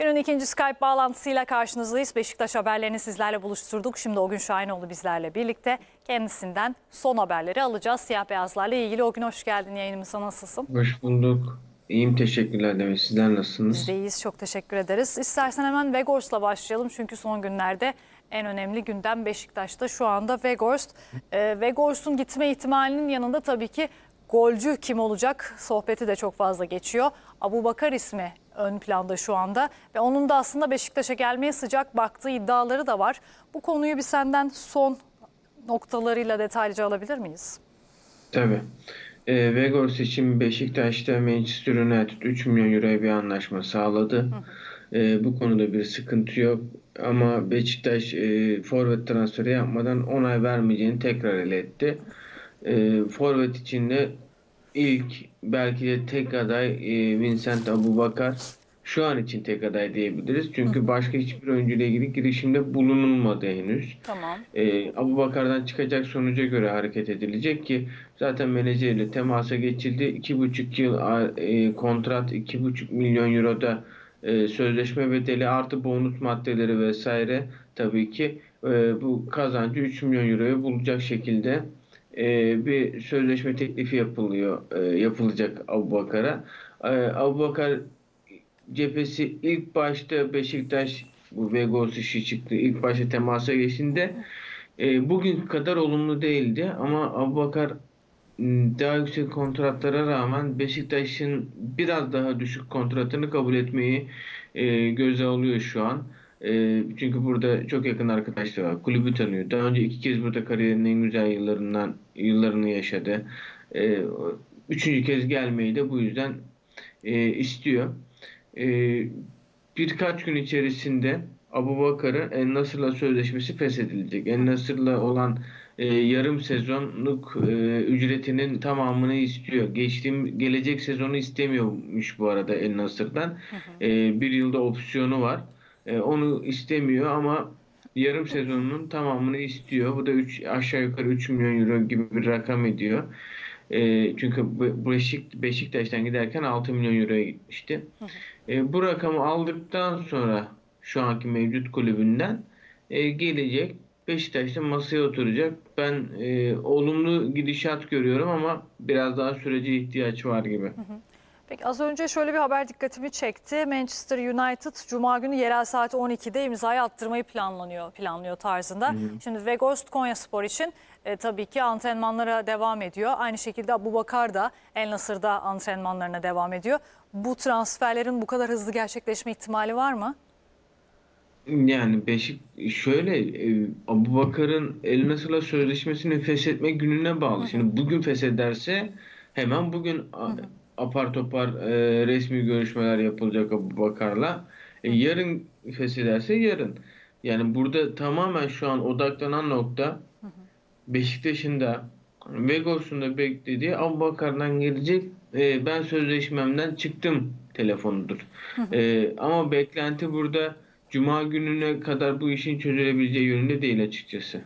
Günün ikinci Skype bağlantısıyla karşınızdayız. Beşiktaş haberlerini sizlerle buluşturduk. Şimdi Ogün Şahinoğlu bizlerle birlikte. Kendisinden son haberleri alacağız. Siyah beyazlarla ilgili. Ogün hoş geldin yayınımıza. Nasılsın? Hoş bulduk. İyiyim, teşekkürler demiş. Sizler nasılsınız? Biz de iyiyiz, çok teşekkür ederiz. İstersen hemen Weghorst'la başlayalım. Çünkü son günlerde en önemli gündem Beşiktaş'ta şu anda Weghorst. Weghorst'un gitme ihtimalinin yanında tabii ki golcü kim olacak sohbeti de çok fazla geçiyor. Abubakar ismi ön planda şu anda ve onun da aslında Beşiktaş'a gelmeye sıcak baktığı iddiaları da var. Bu konuyu bir senden son noktalarıyla detaylıca alabilir miyiz? Tabii. Weghorst için Beşiktaş'ta Manchester United 3 milyon euroya bir anlaşma sağladı. Bu konuda bir sıkıntı yok. Ama Beşiktaş forvet transferi yapmadan onay vermeyeceğini tekrar ele etti. Forvet için de ilk belki de tek aday Vincent Aboubakar. Şu an için tek aday diyebiliriz. Çünkü başka hiçbir oyuncuyla ilgili girişimde bulunulmadı henüz. Tamam. Aboubakar'dan çıkacak sonuca göre hareket edilecek ki zaten menajeriyle temasa geçildi. 2,5 yıl kontrat, 2,5 milyon euroda sözleşme bedeli artı bonus maddeleri vesaire tabii ki bu kazancı 3 milyon euroya bulacak şekilde bir sözleşme teklifi yapılacak Aboubakar'a. Aboubakar cephesi ilk başta Beşiktaş bu Weghorst işi çıktı. İlk başta temasa geçtiğinde bugün kadar olumlu değildi ama Aboubakar daha yüksek kontratlara rağmen Beşiktaş'ın biraz daha düşük kontratını kabul etmeyi göze alıyor şu an. Çünkü burada çok yakın arkadaşları var. Kulübü tanıyor. Daha önce 2 kez burada kariyerinin en güzel yıllarını yaşadı. 3. kez gelmeyi de bu yüzden istiyor. Birkaç gün içerisinde Aboubakar'ın El Nasır'la sözleşmesi feshedilecek. El Nasır'la olan yarım sezonluk ücretinin tamamını istiyor. Gelecek sezonu istemiyormuş bu arada El Nasır'dan. 1 yılda opsiyonu var. Onu istemiyor ama yarım sezonunun tamamını istiyor. Bu da aşağı yukarı 3 milyon euro gibi bir rakam ediyor. Çünkü Beşiktaş'tan giderken 6 milyon euroya gitmişti. Bu rakamı aldıktan sonra şu anki mevcut kulübünden gelecek Beşiktaş'ta masaya oturacak. Ben olumlu gidişat görüyorum ama biraz daha sürece ihtiyaç var gibi. Peki, az önce şöyle bir haber dikkatimi çekti. Manchester United Cuma günü yerel saat 12'de imzayı attırmayı planlıyor tarzında. Şimdi Weghorst Konyaspor için tabii ki antrenmanlara devam ediyor. Aynı şekilde Aboubakar da El Nasır'da antrenmanlarına devam ediyor. Bu transferlerin bu kadar hızlı gerçekleşme ihtimali var mı? Yani Aboubakar'ın El Nasır'la sözleşmesini feshetme gününe bağlı. Şimdi bugün feshederse hemen bugün apar topar resmi görüşmeler yapılacak Aboubakar'la. Yarın feshederse yarın. Yani burada tamamen şu an odaklanan nokta Beşiktaş'ın da Weghorst'un da beklediği Aboubakar'dan gelecek ben sözleşmemden çıktım telefonudur. Ama beklenti burada Cuma gününe kadar bu işin çözülebileceği yönünde değil açıkçası.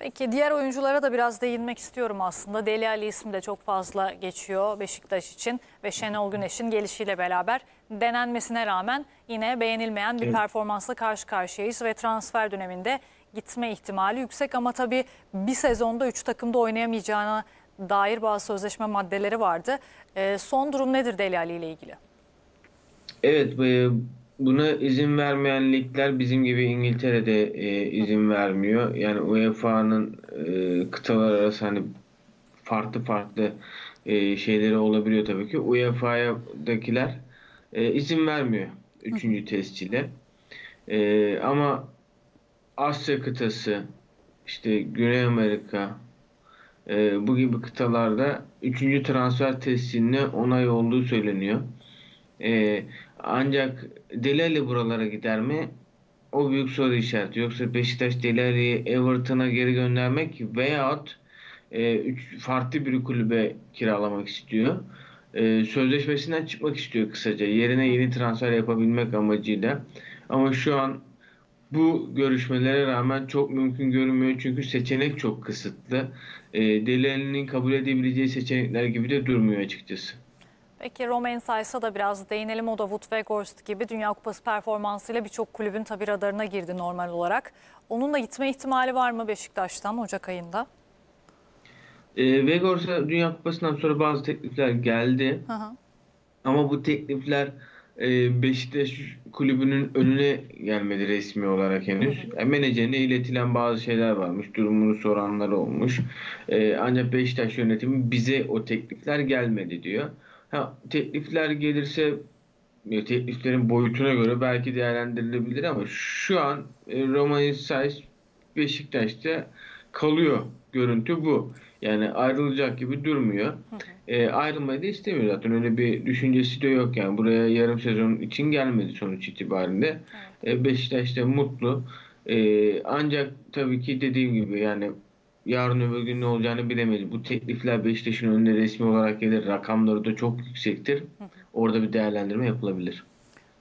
Peki diğer oyunculara da biraz değinmek istiyorum aslında. Dele Alli ismi de çok fazla geçiyor Beşiktaş için ve Şenol Güneş'in gelişiyle beraber denenmesine rağmen yine beğenilmeyen bir performansla karşı karşıyayız ve transfer döneminde gitme ihtimali yüksek ama tabii bir sezonda 3 takımda oynayamayacağına dair bazı sözleşme maddeleri vardı. Son durum nedir Dele Alli ile ilgili? Evet, buna izin vermeyen ligler bizim gibi İngiltere'de izin vermiyor. Yani UEFA'nın kıtalar arası hani farklı şeyleri olabiliyor tabii ki. UEFA'dakiler izin vermiyor 3. tescile. Ama Asya kıtası, işte Güney Amerika bu gibi kıtalarda 3. transfer tescilinde onay olduğu söyleniyor. Ancak Dele Alli buralara gider mi? O büyük soru işareti. Yoksa Beşiktaş Dele Alli'yi Everton'a geri göndermek veyahut farklı bir kulübe kiralamak istiyor. Sözleşmesinden çıkmak istiyor kısaca. Yerine yeni transfer yapabilmek amacıyla. Ama şu an bu görüşmelere rağmen çok mümkün görünmüyor. Çünkü seçenek çok kısıtlı. Dele Alli'nin kabul edebileceği seçenekler gibi de durmuyor açıkçası. Peki Roma Ensays'a da biraz değinelim. O da Wood ve Gorst gibi Dünya Kupası performansıyla birçok kulübün tabii radarına girdi normal olarak. Onun da gitme ihtimali var mı Beşiktaş'tan Ocak ayında? Vegors'a Dünya Kupası'ndan sonra bazı teklifler geldi. Aha. Ama bu teklifler Beşiktaş kulübünün önüne gelmedi resmi olarak henüz. Menajerine iletilen bazı şeyler varmış. Durumunu soranlar olmuş. Ancak Beşiktaş yönetimi bize o teklifler gelmedi diyor. Teklifler gelirse tekliflerin boyutuna göre belki değerlendirilebilir ama şu an Roman Insays Beşiktaş'ta kalıyor. Görüntü bu. Yani ayrılacak gibi durmuyor. Ayrılmayı da istemiyor zaten. Öyle bir düşüncesi de yok. Yani buraya yarım sezon için gelmedi sonuç itibariyle. Beşiktaş da mutlu. Ancak tabii ki dediğim gibi yani yarın öbür gün ne olacağını bilemeyiz. Bu teklifler Beşiktaş'ın önüne resmi olarak gelir. Rakamları da çok yüksektir. Orada bir değerlendirme yapılabilir.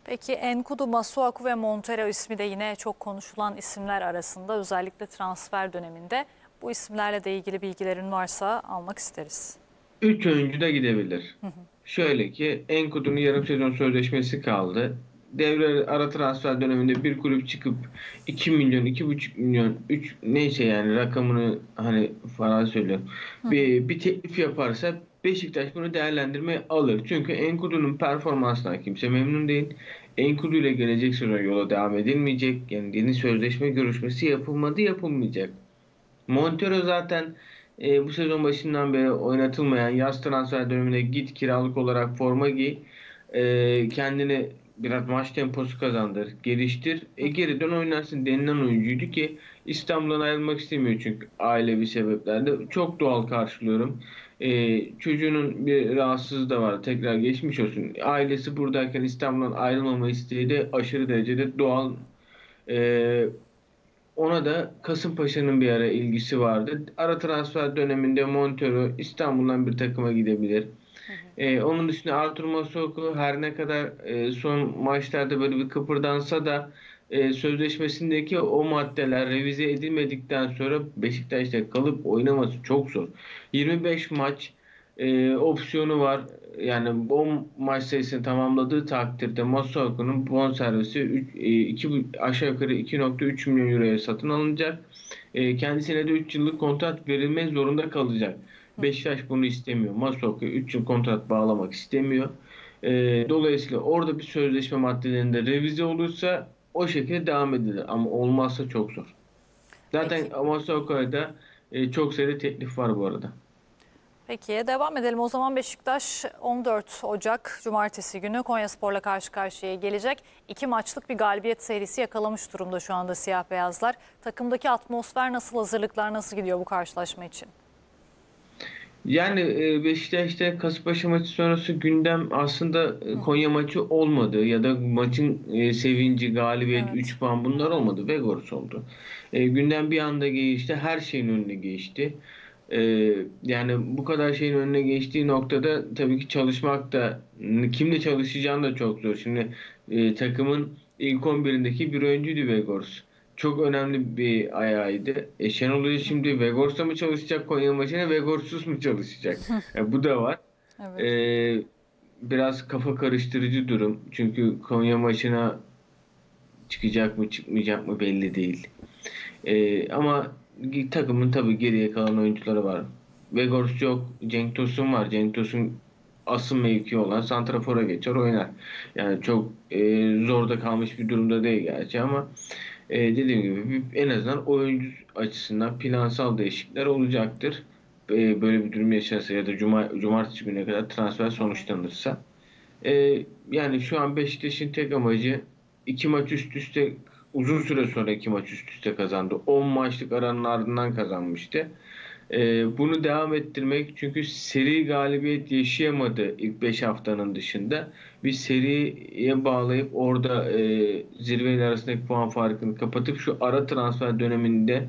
Peki Enkudu, Masuaku ve Montero ismi de yine çok konuşulan isimler arasında. Özellikle transfer döneminde. Bu isimlerle de ilgili bilgilerin varsa almak isteriz. 3 oyuncu da gidebilir. Şöyle ki Enkudu'nun yarım sezon sözleşmesi kaldı. Devre ara transfer döneminde bir kulüp çıkıp 2 milyon, 2,5 milyon, 3 neyse yani rakamını hani falan söylüyorum. Bir teklif yaparsa Beşiktaş bunu değerlendirmeye alır. Çünkü Enkudu'nun performansından kimse memnun değil. Enkudu ile gelecek sezon yola devam edilmeyecek. Yani yeni sözleşme görüşmesi yapılmadı, yapılmayacak. Montero zaten bu sezon başından beri oynatılmayan yaz transfer dönemine git kiralık olarak forma giy. Kendini biraz maç temposu kazandır, geliştir. Geriden oynarsın denilen oyuncuydu ki İstanbul'dan ayrılmak istemiyor çünkü ailevi sebeplerde. Çok doğal karşılıyorum. Çocuğunun bir rahatsızlığı da var. Tekrar geçmiş olsun. Ailesi buradayken İstanbul'dan ayrılmama isteği de aşırı derecede doğal. Ona da Kasımpaşa'nın bir ara ilgisi vardı. Ara transfer döneminde Montero İstanbul'dan bir takıma gidebilir. Onun dışında Arthur Masuaku her ne kadar son maçlarda böyle bir kıpırdansa da sözleşmesindeki o maddeler revize edilmedikten sonra Beşiktaş'ta kalıp oynaması çok zor. 25 maç opsiyonu var. Yani bon maç sayısını tamamladığı takdirde Masuaku'nun bonservisi aşağı yukarı 2,3 milyon euroya satın alınacak. Kendisine de 3 yıllık kontrat verilmek zorunda kalacak. Beşiktaş bunu istemiyor. Masuaku 3 yıl kontrat bağlamak istemiyor. Dolayısıyla orada bir sözleşme maddelerinde revize olursa o şekilde devam edilir. Ama olmazsa çok zor. Zaten Masuaku'ya da çok sayıda teklif var bu arada. Peki devam edelim. O zaman Beşiktaş 14 Ocak Cumartesi günü Konyaspor'la karşı karşıya gelecek. 2 maçlık bir galibiyet serisi yakalamış durumda şu anda siyah beyazlar. Takımdaki atmosfer nasıl, hazırlıklar nasıl gidiyor bu karşılaşma için? Yani Beşiktaş'ta Kasımpaşa maçı sonrası gündem aslında Konya maçı olmadı ya da maçın sevinci, galibiyet, 3 puan bunlar olmadı. Vegors oldu. Gündem bir anda geçti. Her şeyin önüne geçti. Yani bu kadar şeyin önüne geçtiği noktada tabii ki çalışmak da, kimle çalışacağın da çok zor. Şimdi takımın ilk 11'indeki bir oyuncuydu Vegors. Çok önemli bir ayağıydı. Şenol'u şimdi Vegors'la mı çalışacak Konya maçına, Vegors'suz mu çalışacak? Yani bu da var. Evet. Biraz kafa karıştırıcı durum. Çünkü Konya maçına çıkacak mı çıkmayacak mı belli değil. Ama takımın tabii geriye kalan oyuncuları var. Vegors yok. Cenk Tosun var. Cenk Tosun asıl mevki olan santrafora geçer oynar. Yani çok zorda kalmış bir durumda değil gerçi ama dediğim gibi en azından oyuncu açısından plansal değişiklikler olacaktır. Böyle bir durum yaşanırsa ya da cumartesi gününe kadar transfer sonuçlanırsa. Yani şu an Beşiktaş'ın tek amacı 2 maç üst üste, uzun süre sonra 2 maç üst üste kazandı. 10 maçlık aranın ardından kazanmıştı. Bunu devam ettirmek, çünkü seri galibiyet yaşayamadı ilk 5 haftanın dışında. Bir seriye bağlayıp orada zirveler arasındaki puan farkını kapatıp şu ara transfer döneminde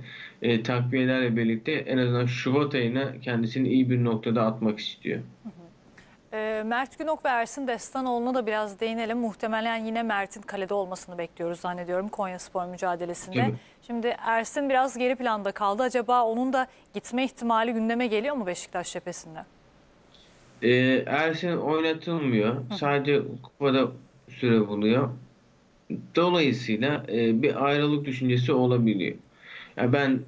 takviyelerle birlikte en azından Şubat ayına kendisini iyi bir noktada atmak istiyor. Mert Günok ve Ersin Destanoğlu'na da biraz değinelim. Muhtemelen yine Mert'in kalede olmasını bekliyoruz zannediyorum Konyaspor mücadelesinde. Evet. Şimdi Ersin biraz geri planda kaldı. Acaba onun da gitme ihtimali gündeme geliyor mu Beşiktaş cephesinde? Ersin oynatılmıyor. Sadece kupada süre buluyor. Dolayısıyla bir ayrılık düşüncesi olabiliyor. Yani ben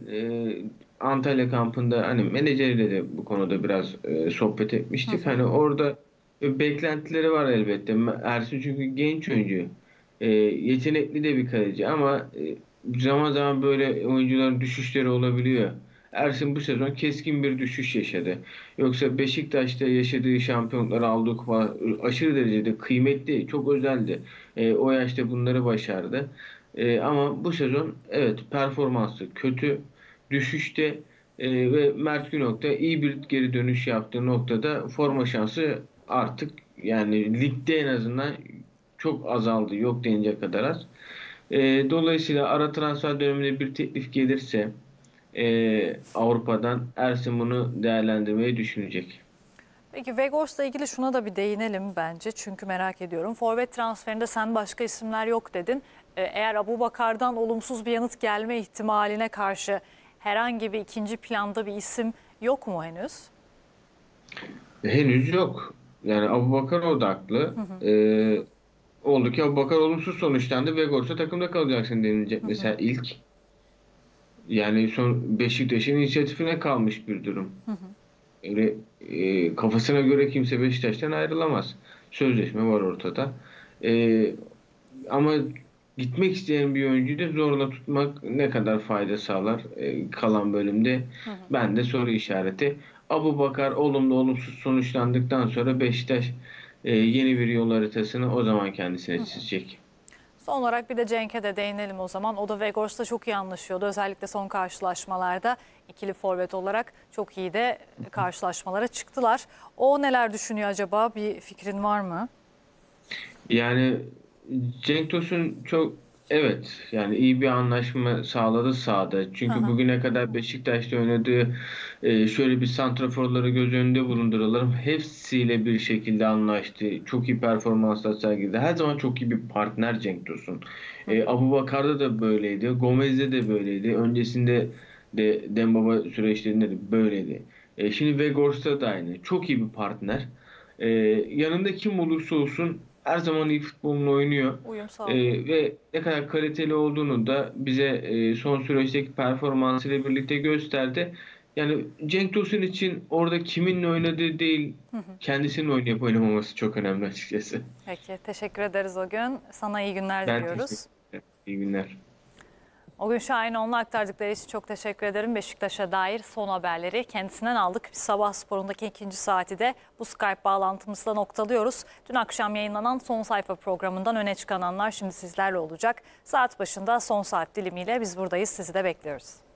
Antalya kampında hani menajeriyle de bu konuda biraz sohbet etmiştik. Hani orada beklentileri var elbette. Ersin çünkü genç oyuncu. Yetenekli de bir kaleci ama zaman zaman böyle oyuncuların düşüşleri olabiliyor. Ersin bu sezon keskin bir düşüş yaşadı. Yoksa Beşiktaş'ta yaşadığı şampiyonlukları aldığı kupa aşırı derecede kıymetli, çok özeldi. O yaşta bunları başardı. Ama bu sezon evet performansı kötü, düşüşte ve Mert Günok'ta iyi bir geri dönüş yaptığı noktada forma şansı artık yani ligde en azından çok azaldı, yok denecek kadar az. Dolayısıyla ara transfer döneminde bir teklif gelirse Avrupa'dan Ersin bunu değerlendirmeyi düşünecek. Peki Vegos'la ilgili şuna da bir değinelim bence. Çünkü merak ediyorum. Forvet transferinde sen başka isimler yok dedin. Eğer Abubakar'dan olumsuz bir yanıt gelme ihtimaline karşı herhangi bir ikinci planda bir isim yok mu henüz? Henüz yok. Yani Abubakar odaklı. Oldu ki Abubakar olumsuz sonuçlandı. Vegos'la takımda kalacaksın denilecek mesela ilk. Yani son Beşiktaş'ın inisiyatifine kalmış bir durum. Öyle kafasına göre kimse Beşiktaş'tan ayrılamaz. Sözleşme var ortada. Ama gitmek isteyen bir oyuncuyu da zorla tutmak ne kadar fayda sağlar kalan bölümde? Ben de soru işareti. Abubakar olumlu olumsuz sonuçlandıktan sonra Beşiktaş yeni bir yol haritasını o zaman kendisine çizecek. Son olarak bir de Cenk'e de değinelim o zaman. O da Vegos'la çok iyi anlaşıyordu. Özellikle son karşılaşmalarda ikili forvet olarak çok iyi de karşılaşmalara çıktılar. O neler düşünüyor acaba? Bir fikrin var mı? Yani Cenk Tosun çok yani iyi bir anlaşma sağladı sahada. Çünkü bugüne kadar Beşiktaş'ta oynadığı şöyle bir santraforları göz önünde bulunduralım. Hepsiyle bir şekilde anlaştı. Çok iyi performanslar sergiledi. Her zaman çok iyi bir partner Cenk Tosun. Abubakar'da da böyleydi. Gomez'de de böyleydi. Öncesinde de Dembaba süreçlerinde de böyleydi. Şimdi Vegors'ta da aynı. Çok iyi bir partner. Yanında kim olursa olsun her zaman iyi futbolunu oynuyor. Ve ne kadar kaliteli olduğunu da bize son süreçteki performansıyla birlikte gösterdi. Yani Cenk Tosun için orada kiminle oynadığı değil, kendisinin oynayıp oynamaması çok önemli açıkçası. Peki, teşekkür ederiz o gün. Sana iyi günler diliyoruz. İyi günler. O gün Şahin On'la aktardıkları için çok teşekkür ederim. Beşiktaş'a dair son haberleri kendisinden aldık. Sabah sporundaki ikinci saati de bu Skype bağlantımızla noktalıyoruz. Dün akşam yayınlanan Son Sayfa programından öne çıkanlar şimdi sizlerle olacak. Saat başında son saat dilimiyle biz buradayız. Sizi de bekliyoruz.